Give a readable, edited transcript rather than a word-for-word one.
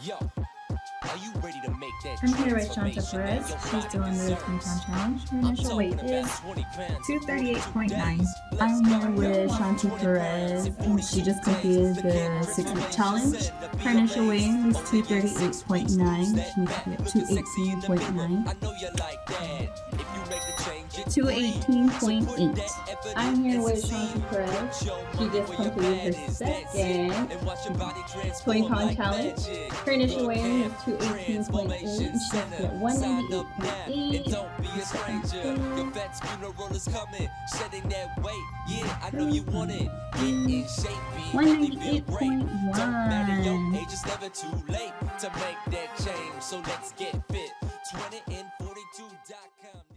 I'm here with Shantee Perez. She's doing the 3-pound challenge. Her initial weight is 238.9. I'm here with Shantee Perez, and she just completed the 6-week challenge. Her initial weight was 238.9. She needs to get 218.9. 218.8. I'm here with Shantee Perez. She just completed her second 20-pound challenge. Her initial weight is 218.8. She's at 198.8.